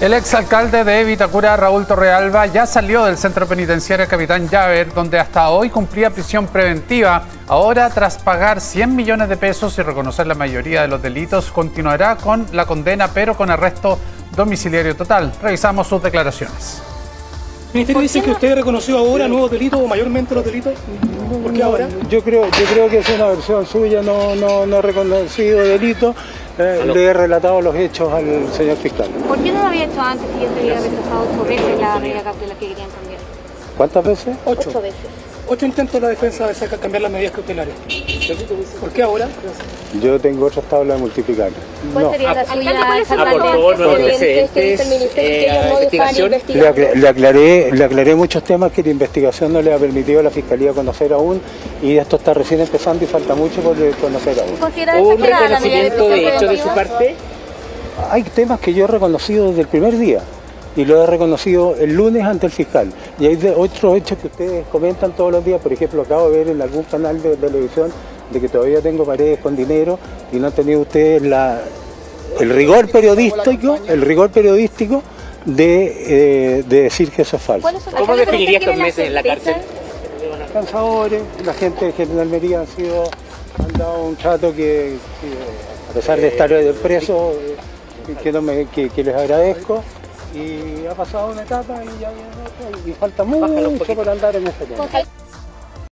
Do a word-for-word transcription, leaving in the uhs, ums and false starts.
El exalcalde de Vitacura, Raúl Torrealba, ya salió del centro penitenciario Capitán Llaver, donde hasta hoy cumplía prisión preventiva. Ahora, tras pagar cien millones de pesos y reconocer la mayoría de los delitos, continuará con la condena, pero con arresto domiciliario total. Revisamos sus declaraciones. Ministerio, dice que usted reconoció ahora nuevos delitos, o mayormente los delitos. ¿Por qué ahora? Yo creo, yo creo que es una versión suya, no, no, no reconocido delito. Eh, le he relatado los hechos al señor fiscal. ¿Por qué no lo había hecho antes y ya se había rechazado ocho veces la medida cautelar que querían cambiar? ¿Cuántas veces? Ocho. Ocho veces. Ocho intentos la defensa de sacar cambiar las medidas cautelares. ¿Por qué ahora? Yo tengo otras tablas de multiplicar. ¿Cuál no. sería la suya? Ah, por favor, no presentes investigación. Le, acla le, aclaré, le aclaré muchos temas que la investigación no le ha permitido a la Fiscalía conocer aún, y esto está recién empezando y falta mucho por conocer aún. ¿Hubo un reconocimiento de hecho de su parte? Hay temas que yo he reconocido desde el primer día, y lo he reconocido el lunes ante el fiscal. Y hay de otros hechos que ustedes comentan todos los días. Por ejemplo, acabo de ver en algún canal de televisión de que todavía tengo paredes con dinero, y no han tenido ustedes la, el rigor periodístico, el rigor periodístico de, eh, de decir que eso es falso. ¿Cómo definiría estos meses en la cárcel? Cansadores, la gente de Gendarmería han sido, han dado un trato que, que a pesar de estar preso, que, no me, que, que les agradezco. Y ha pasado una etapa y ya viene otra, y falta mucho por andar en este tema.